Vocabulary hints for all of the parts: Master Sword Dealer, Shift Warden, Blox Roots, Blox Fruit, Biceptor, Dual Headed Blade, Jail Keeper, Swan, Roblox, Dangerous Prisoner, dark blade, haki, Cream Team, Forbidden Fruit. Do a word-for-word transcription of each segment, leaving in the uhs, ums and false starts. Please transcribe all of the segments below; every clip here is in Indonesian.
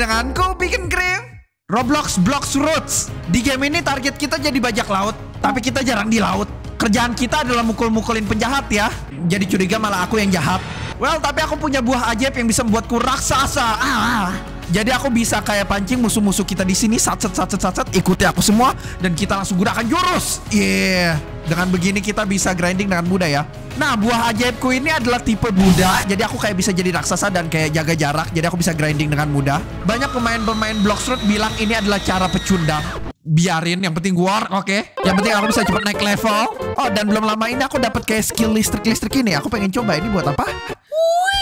dengan Ku Bikin Cream Roblox Blox Roots. Di game ini target kita jadi bajak laut, tapi kita jarang di laut. Kerjaan kita adalah mukul-mukulin penjahat ya. Jadi curiga malah aku yang jahat. Well, tapi aku punya buah ajaib yang bisa membuatku raksasa. Ah. Jadi aku bisa kayak pancing musuh-musuh kita di sini. Satset, satset, satset. Ikuti aku semua dan kita langsung gunakan jurus. Yeah. Dengan begini kita bisa grinding dengan mudah ya. Nah, buah ajaibku ini adalah tipe Buddha. Jadi aku kayak bisa jadi raksasa dan kayak jaga jarak. Jadi aku bisa grinding dengan mudah. Banyak pemain-pemain Blox Fruit bilang ini adalah cara pecundang. Biarin, yang penting work, oke okay? Yang penting aku bisa cepet naik level. Oh, dan belum lama ini aku dapat kayak skill listrik-listrik ini. Aku pengen coba ini buat apa?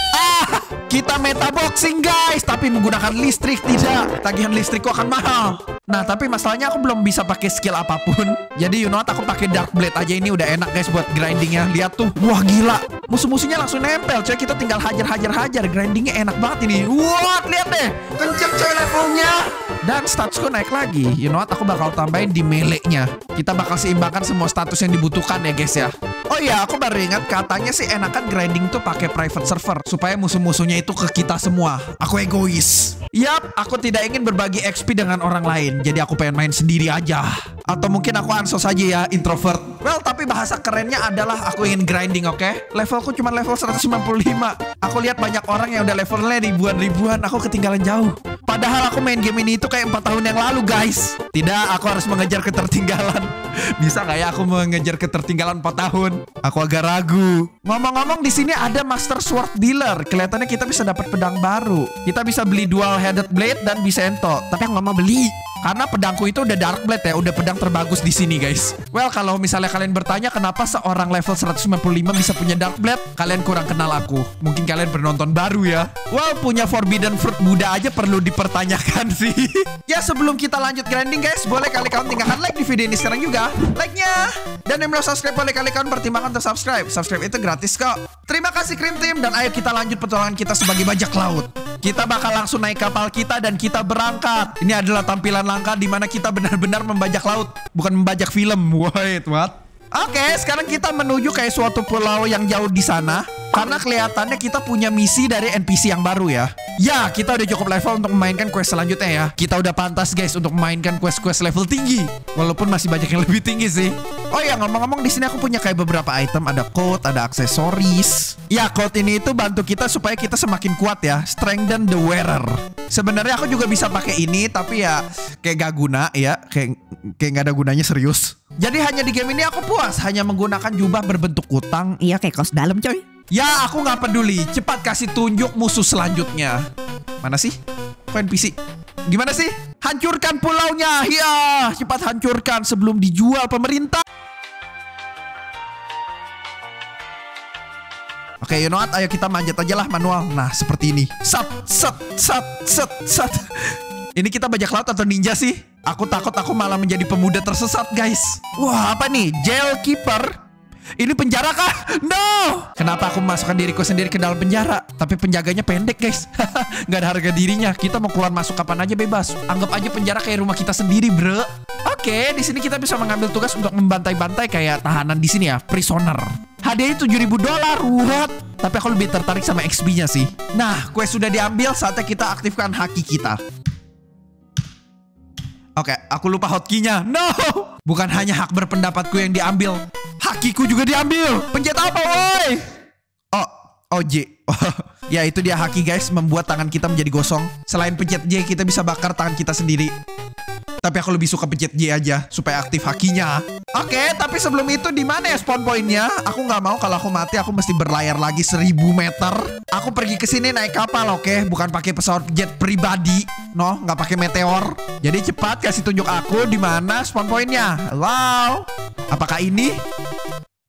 Ah, kita meta boxing guys, tapi menggunakan listrik. Tidak, tagihan listrikku akan mahal. Nah, tapi masalahnya aku belum bisa pakai skill apapun. Jadi you know what, aku pakai dark blade aja, ini udah enak guys buat grindingnya. Lihat tuh, wah gila. Musuh-musuhnya langsung nempel, coy. Kita tinggal hajar-hajar-hajar. Grindingnya enak banget ini. Wah, lihat deh. Kenceng coy levelnya. Dan statusku naik lagi. You know what, aku bakal tambahin di melee-nya. Kita bakal seimbangkan semua status yang dibutuhkan ya guys ya. Oh iya, aku baru ingat katanya sih enakan grinding tuh pakai private server supaya musuh-musuhnya itu ke kita semua. Aku egois. Yap, aku tidak ingin berbagi X P dengan orang lain. Jadi aku pengen main sendiri aja. Atau mungkin aku ansos aja ya, introvert. Well, tapi bahasa kerennya adalah aku ingin grinding, oke okay? Levelku cuma level seratus sembilan puluh lima. Aku lihat banyak orang yang udah levelnya ribuan-ribuan. Aku ketinggalan jauh. Padahal aku main game ini itu kayak empat tahun yang lalu guys. Tidak, aku harus mengejar ketertinggalan. Bisa gak ya aku mengejar ketertinggalan empat tahun? Aku agak ragu. Ngomong-ngomong, di sini ada Master Sword Dealer. Kelihatannya kita bisa dapat pedang baru. Kita bisa beli Dual Headed Blade dan Biceptor. Tapi aku gak mau beli karena pedangku itu udah dark blade ya, udah pedang terbagus di sini guys. Well, kalau misalnya kalian bertanya kenapa seorang level seratus sembilan puluh lima bisa punya dark blade, kalian kurang kenal aku. Mungkin kalian penonton baru ya. Well, punya Forbidden Fruit Buddha aja perlu dipertanyakan sih. Ya, sebelum kita lanjut grinding guys, boleh kali kalian tinggalkan like di video ini sekarang juga, like-nya. Dan yang belum subscribe boleh kali kalian pertimbangkan untuk subscribe. Subscribe itu gratis kok. Terima kasih Cream Team, dan ayo kita lanjut petualangan kita sebagai bajak laut. Kita bakal langsung naik kapal kita dan kita berangkat. Ini adalah tampilan langka di mana kita benar-benar membajak laut, bukan membajak film. Wait, what? Oke, okay, sekarang kita menuju kayak suatu pulau yang jauh di sana. Karena kelihatannya kita punya misi dari N P C yang baru ya. Ya, kita udah cukup level untuk memainkan quest selanjutnya ya. Kita udah pantas guys untuk memainkan quest-quest level tinggi. Walaupun masih banyak yang lebih tinggi sih. Oh ya, ngomong-ngomong di sini aku punya kayak beberapa item. Ada coat, ada aksesoris. Ya, coat ini itu bantu kita supaya kita semakin kuat ya. Strengthen the wearer. Sebenarnya aku juga bisa pakai ini, tapi ya kayak gak guna ya. Kayak, kayak gak ada gunanya serius. Jadi hanya di game ini aku puas. Hanya menggunakan jubah berbentuk kutang. Iya, kayak kaos dalam coy. Ya, aku gak peduli. Cepat kasih tunjuk musuh selanjutnya. Mana sih? Kok N P C? Gimana sih? Hancurkan pulaunya. Ya, cepat hancurkan sebelum dijual pemerintah. Oke, you know what? Ayo kita manjat aja lah manual. Nah, seperti ini. Sat, sat, sat, sat, sat. Ini kita bajak laut atau ninja sih? Aku takut aku malah menjadi pemuda tersesat, guys. Wah, apa nih? Jail Keeper. Ini penjara kah? No! Kenapa aku masukkan diriku sendiri ke dalam penjara? Tapi penjaganya pendek guys. Gak ada harga dirinya. Kita mau keluar masuk kapan aja bebas. Anggap aja penjara kayak rumah kita sendiri bro. Oke, di sini kita bisa mengambil tugas untuk membantai-bantai kayak tahanan di sini ya, prisoner. Hadiahnya tujuh ribu dolar. What? Tapi aku lebih tertarik sama X P-nya sih. Nah, quest sudah diambil. Saatnya kita aktifkan haki kita. Oke, aku lupa hotkey-nya. No! Bukan hanya hak berpendapatku yang diambil, hakiku juga diambil. Pencet apa woi? Oh, oh J. Ya, itu dia haki guys, membuat tangan kita menjadi gosong. Selain pencet J, kita bisa bakar tangan kita sendiri. Tapi aku lebih suka pencet J aja supaya aktif hakinya. Oke, tapi sebelum itu di mana ya spawn pointnya? Aku nggak mau kalau aku mati aku mesti berlayar lagi seribu meter. Aku pergi ke sini naik kapal, oke? Okay? Bukan pakai pesawat jet pribadi, no? Nggak pakai meteor. Jadi cepat kasih tunjuk aku di mana spawn pointnya. Wow, apakah ini?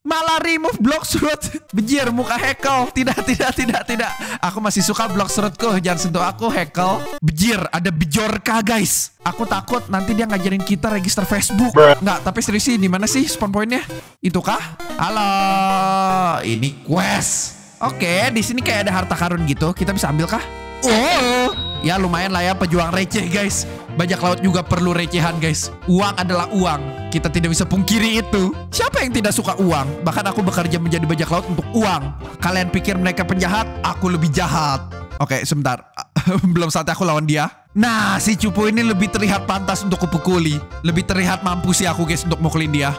Malah remove Blox Fruit. Bejir, muka hekel. Tidak, tidak, tidak, tidak. Aku masih suka Blox Fruitku. Jangan sentuh aku, hekel. Bejir, ada Bejorka guys. Aku takut nanti dia ngajarin kita register Facebook. Nggak, tapi serius sih, di mana sih spawn pointnya? Itu kah? Halo, ini quest. Oke, di sini kayak ada harta karun gitu. Kita bisa ambil kah? Oh, ya lumayan lah ya, pejuang receh guys. Bajak laut juga perlu recehan guys. Uang adalah uang, kita tidak bisa pungkiri itu. Siapa yang tidak suka uang? Bahkan aku bekerja menjadi bajak laut untuk uang. Kalian pikir mereka penjahat? Aku lebih jahat. Oke, sebentar. Belum saatnya aku lawan dia. Nah, si Cupu ini lebih terlihat pantas untuk kupukuli. Lebih terlihat mampu sih aku guys untuk mukulin dia.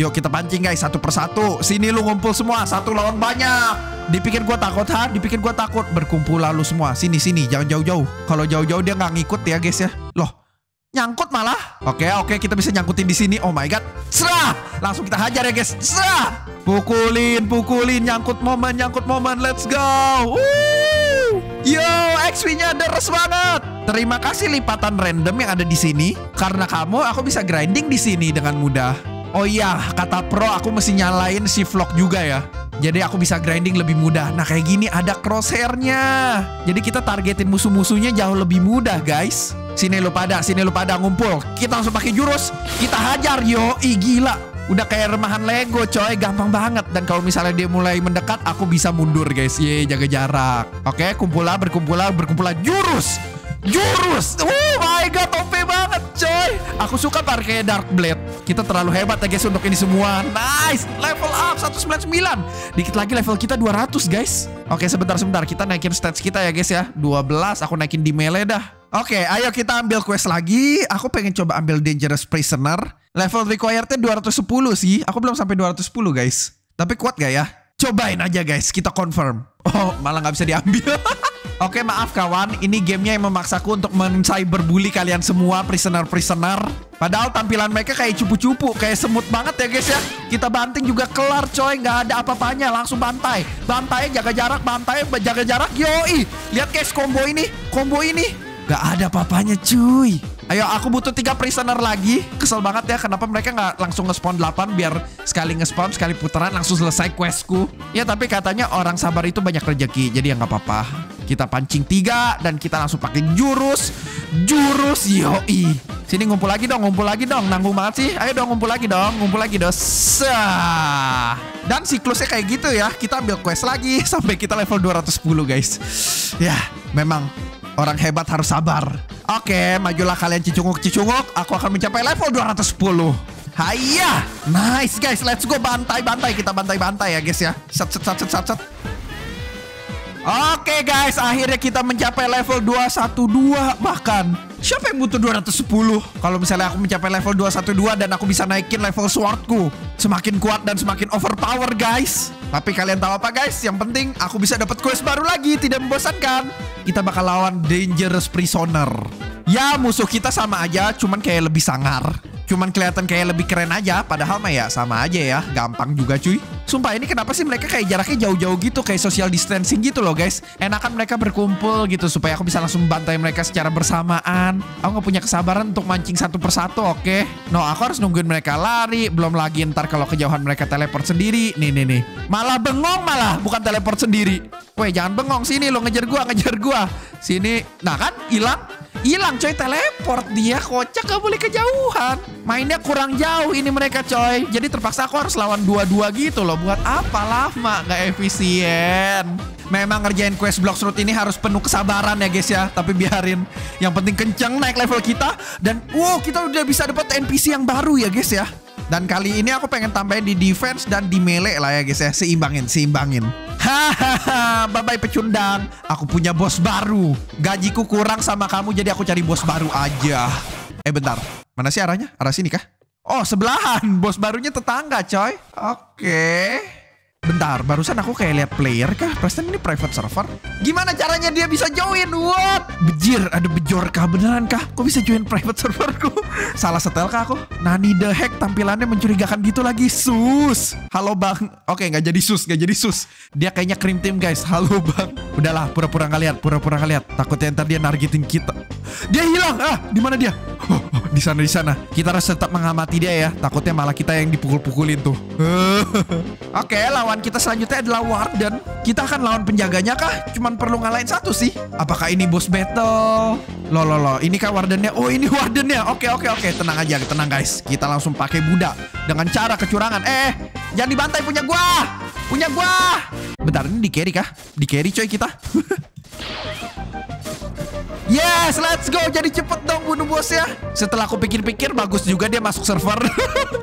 Yuk kita pancing guys, satu persatu. Sini lu ngumpul semua, satu lawan banyak. Dipikir gua takut ha? Dipikir gua takut. Berkumpul lalu semua. Sini sini, jangan jauh-jauh. Kalau jauh-jauh dia nggak ngikut ya guys ya. Loh, nyangkut malah. Oke oke, kita bisa nyangkutin di sini. Oh my god. Serah. Langsung kita hajar ya guys. Serah. Pukulin, pukulin, nyangkut momen, nyangkut momen. Let's go. Woo. Yo, X P-nya deres banget. Terima kasih lipatan random yang ada di sini. Karena kamu, aku bisa grinding di sini dengan mudah. Oh iya, kata pro, aku mesti nyalain shift lock juga ya. Jadi aku bisa grinding lebih mudah. Nah kayak gini ada crosshair-nya. Jadi kita targetin musuh-musuhnya jauh lebih mudah guys. Sini lu pada, sini lu pada ngumpul. Kita langsung pakai jurus. Kita hajar yo, ih gila. Udah kayak remahan Lego coy, gampang banget. Dan kalau misalnya dia mulai mendekat, aku bisa mundur guys. Ye, jaga jarak. Oke, kumpulah, berkumpulah, berkumpulah. Jurus, jurus. Oh my god, O P banget coy. Aku suka pakai dark blade. Kita terlalu hebat ya guys untuk ini semua. Nice, level up seratus sembilan puluh sembilan. Dikit lagi level kita dua ratus guys. Oke, sebentar-sebentar kita naikin stats kita ya guys ya. Dua belas, aku naikin di melee dah. Oke, ayo kita ambil quest lagi. Aku pengen coba ambil Dangerous Prisoner. Level required-nya dua ratus sepuluh sih. Aku belum sampai dua ratus sepuluh guys. Tapi kuat gak ya? Cobain aja guys, kita confirm. Oh, malah gak bisa diambil. Oke, maaf kawan, ini gamenya yang memaksaku untuk men-cyberbully kalian semua prisoner-prisoner. Padahal tampilan mereka kayak cupu-cupu, kayak semut banget ya guys ya. Kita banting juga kelar coy, nggak ada apa-apanya, langsung bantai. Bantai, jaga jarak, bantai, jaga jarak, yoi. Lihat guys, combo ini, combo ini. Nggak ada apa-apanya cuy. Ayo, aku butuh tiga prisoner lagi. Kesel banget ya, kenapa mereka nggak langsung nge-spawn delapan. Biar sekali nge-spawn, sekali putaran langsung selesai questku. Ya, tapi katanya orang sabar itu banyak rezeki. Jadi ya nggak apa-apa. Kita pancing tiga dan kita langsung pakai jurus. Jurus, yoi. Sini ngumpul lagi dong, ngumpul lagi dong. Nanggung banget sih. Ayo dong, ngumpul lagi dong, ngumpul lagi dong. Sah. Dan siklusnya kayak gitu ya. Kita ambil quest lagi sampai kita level dua ratus sepuluh guys. Ya, memang orang hebat harus sabar. Oke, majulah kalian cicunguk-cicunguk. Aku akan mencapai level dua ratus sepuluh. Haiya. Nice guys, let's go. Bantai-bantai. Kita bantai-bantai ya guys ya. Set, set, set, set, set, set. Oke guys, akhirnya kita mencapai level dua ratus dua bahkan. Siapa yang butuh dua ratus sepuluh? Kalau misalnya aku mencapai level dua ratus dua dan aku bisa naikin level swordku. Semakin kuat dan semakin overpower guys. Tapi kalian tahu apa guys? Yang penting aku bisa dapat quest baru lagi. Tidak membosankan. Kita bakal lawan Dangerous Prisoner. Ya musuh kita sama aja, cuman kayak lebih sangar. Cuman kelihatan kayak lebih keren aja. Padahal mah ya sama aja ya. Gampang juga cuy. Sumpah ini kenapa sih mereka kayak jaraknya jauh-jauh gitu. Kayak social distancing gitu loh guys. Enakan mereka berkumpul gitu. Supaya aku bisa langsung bantai mereka secara bersamaan. Aku gak punya kesabaran untuk mancing satu persatu oke okay? No, aku harus nungguin mereka lari. Belum lagi ntar kalau kejauhan mereka teleport sendiri. Nih nih nih. Malah bengong malah. Bukan teleport sendiri. Weh jangan bengong. Sini lo ngejar gua, ngejar gua. Sini. Nah kan hilang. Hilang coy, teleport dia. Kocak, gak boleh kejauhan. Mainnya kurang jauh ini mereka coy. Jadi terpaksa aku harus lawan dua-dua gitu loh. Buat apa lama, gak efisien. Memang ngerjain quest Blox Fruit ini harus penuh kesabaran ya guys ya. Tapi biarin. Yang penting kenceng naik level kita. Dan wow, kita udah bisa dapat N P C yang baru ya guys ya. Dan kali ini aku pengen tambahin di defense dan di melee lah ya guys ya. Seimbangin, seimbangin. Hahaha, bye-bye pecundang. Aku punya bos baru. Gajiku kurang sama kamu, jadi aku cari bos baru aja. Eh bentar, mana sih arahnya? Arah sini kah? Oh sebelahan, bos barunya tetangga coy. Oke. Bentar, barusan aku kayak lihat player kah? Presiden ini private server. Gimana caranya dia bisa join? What? Bejir, ada bejor kah? Beneran kah? Kok bisa join private serverku? Salah setel kah aku? Nani the heck, tampilannya mencurigakan gitu lagi. Sus. Halo bang. Oke, nggak jadi sus, nggak jadi sus. Dia kayaknya Cream Team guys. Halo bang. Udahlah, pura-pura ngeliat, pura-pura ngeliat. Takutnya ntar dia nargetin kita. Dia hilang. Ah, di mana dia? Oh, oh, di sana, di sana. Kita harus tetap mengamati dia ya. Takutnya malah kita yang dipukul-pukulin tuh. Oke, lawan kita selanjutnya adalah Warden. Kita akan lawan penjaganya kah? Cuman perlu ngalahin satu sih. Apakah ini boss battle? Loh loh loh, ini kah Wardennya? Oh ini Wardennya. Oke oke oke, tenang aja, tenang guys. Kita langsung pakai budak dengan cara kecurangan. Eh, jangan dibantai, punya gua, punya gua. Bentar, ini di carry kah? Di carry coy kita. Yes, let's go. Jadi cepet dong bunuh bosnya. Setelah aku pikir-pikir, bagus juga dia masuk server.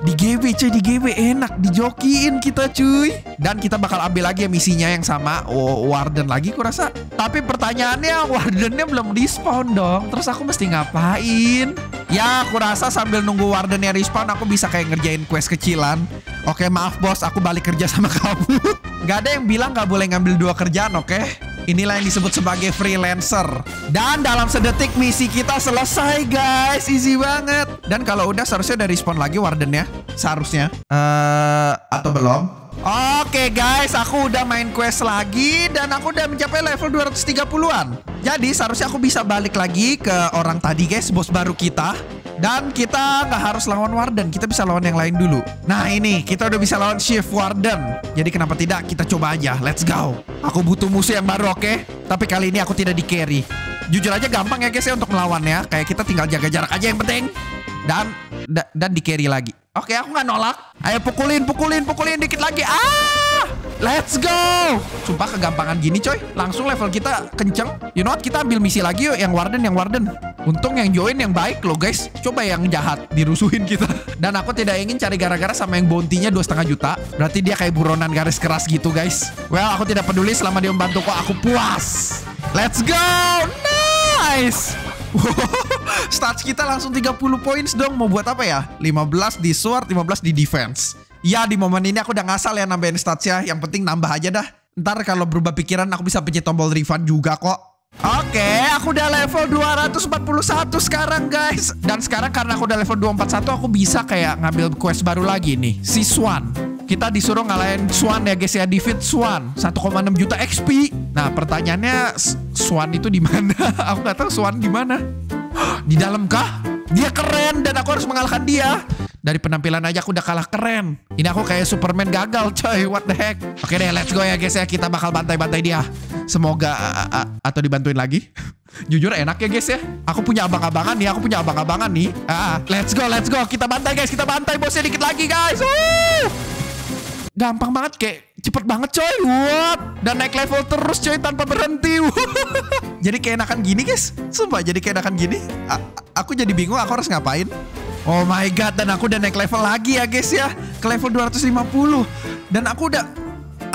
Di G B cuy, di G B enak. Dijokiin kita cuy. Dan kita bakal ambil lagi ya misinya yang sama. Oh, warden lagi kurasa. Tapi pertanyaannya, wardennya belum di-spawn dong. Terus aku mesti ngapain? Ya, aku rasa sambil nunggu wardennya respawn, aku bisa kayak ngerjain quest kecilan. Oke, maaf bos, aku balik kerja sama kamu. Gak ada yang bilang gak boleh ngambil dua kerjaan, oke? Inilah yang disebut sebagai freelancer. Dan dalam sedetik misi kita selesai, guys. Easy banget. Dan kalau udah seharusnya udah respawn lagi wardennya. Seharusnya. Uh, atau belum? Oke guys, aku udah main quest lagi dan aku udah mencapai level dua ratus tiga puluhan. Jadi seharusnya aku bisa balik lagi ke orang tadi guys, bos baru kita. Dan kita nggak harus lawan warden, kita bisa lawan yang lain dulu. Nah ini, kita udah bisa lawan Shift Warden. Jadi kenapa tidak, kita coba aja, let's go. Aku butuh musuh yang baru, oke? Tapi kali ini aku tidak di carry. Jujur aja gampang ya guys ya untuk melawannya. Kayak kita tinggal jaga jarak aja yang penting. Dan, da, dan di carry lagi. Oke, aku nggak nolak. Ayo pukulin, pukulin, pukulin dikit lagi. Ah, let's go. Sumpah kegampangan gini coy. Langsung level kita kenceng. You know what, kita ambil misi lagi yuk. Yang warden, yang warden. Untung yang join yang baik loh guys. Coba yang jahat, dirusuhin kita. Dan aku tidak ingin cari gara-gara sama yang bounty-nya dua koma lima juta. Berarti dia kayak buronan garis keras gitu guys. Well, aku tidak peduli selama dia membantu kok. Aku puas. Let's go. Nice. Stats kita langsung tiga puluh points dong. Mau buat apa ya? lima belas di sword, lima belas di defense. Ya di momen ini aku udah ngasal ya nambahin statsnya. Yang penting nambah aja dah. Ntar kalau berubah pikiran aku bisa pencet tombol refund juga kok. Oke, aku udah level dua ratus empat puluh satu sekarang guys. Dan sekarang karena aku udah level dua ratus empat puluh satu, aku bisa kayak ngambil quest baru lagi nih. Si Swan. Kita disuruh ngalahin Swan ya guys ya, defeat Swan satu koma enam juta X P. Nah pertanyaannya Swan itu di mana? Aku nggak tahu Swan di mana. Di dalam kah? Dia keren dan aku harus mengalahkan dia. Dari penampilan aja aku udah kalah keren. Ini aku kayak Superman gagal coy, what the heck. Oke deh, let's go ya guys ya, kita bakal bantai-bantai dia. Semoga atau dibantuin lagi. Jujur enak ya guys ya. Aku punya abang-abangan nih, aku punya abang-abangan nih. Ah, let's go, let's go. Kita bantai guys, kita bantai bosnya dikit lagi guys. Woo! Gampang banget, kayak cepet banget coy. What? Dan naik level terus coy tanpa berhenti. Jadi keenakan gini guys. Sumpah jadi keenakan gini. A aku jadi bingung aku harus ngapain. Oh my god, dan aku udah naik level lagi ya guys ya. Ke level dua ratus lima puluh. Dan aku udah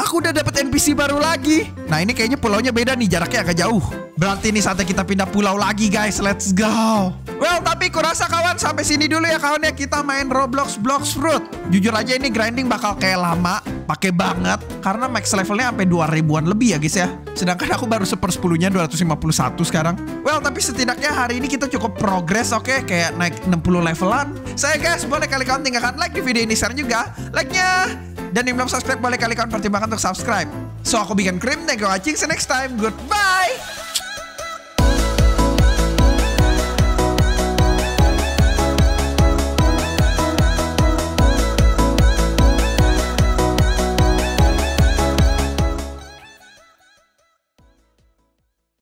Aku udah dapet N P C baru lagi. Nah ini kayaknya pulaunya beda nih, jaraknya agak jauh. Berarti ini saatnya kita pindah pulau lagi guys. Let's go. Well, tapi kurasa kawan sampai sini dulu ya kawan ya. Kita main Roblox Blox Fruit. Jujur aja ini grinding bakal kayak lama, pakai banget. Karena max levelnya sampai dua ribuan lebih ya guys ya. Sedangkan aku baru sepersepuluhnya dua ratus lima puluh satu sekarang. Well, tapi setidaknya hari ini kita cukup progress oke okay? Kayak naik enam puluh levelan. Saya guys, boleh kali kawan tinggalkan like di video ini, share juga like-nya. Dan yang belum subscribe boleh kali kalian pertimbangkan untuk subscribe. So aku bikin Cream, thank you watching, see you next time, goodbye.